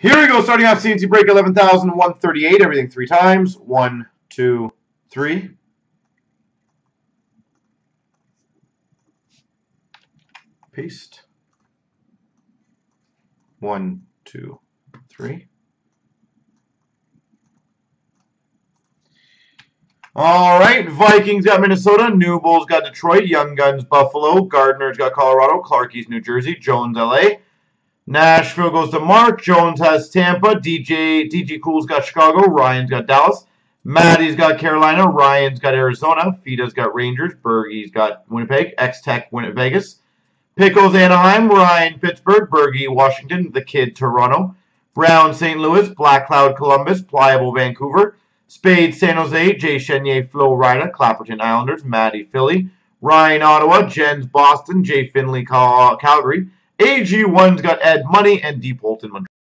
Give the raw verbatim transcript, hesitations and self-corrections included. Here we go, starting off C N C break eleven thousand one thirty-eight. Everything three times. One, two, three. Paste. One, two, three. All right, Vikings got Minnesota, New Bulls got Detroit, Young Guns Buffalo, Gardner's got Colorado, Clarkie's New Jersey, Jones L A, Nashville goes to Mark, Jones has Tampa, D J D G Cool's got Chicago, Ryan's got Dallas, Maddie's got Carolina, Ryan's got Arizona, Fida's got Rangers, Bergie's got Winnipeg, X-Tech win at Vegas, Pickles Anaheim, Ryan Pittsburgh, Bergie Washington, The Kid Toronto, Brown Saint Louis, Black Cloud Columbus, Pliable Vancouver, Spade, San Jose, Jay Chenier, Flo Rida, Clapperton Islanders, Maddie, Philly, Ryan, Ottawa, Jens, Boston, Jay Finley, Cal Calgary, A G one's got Ed Money, and Deep Holt in Montreal.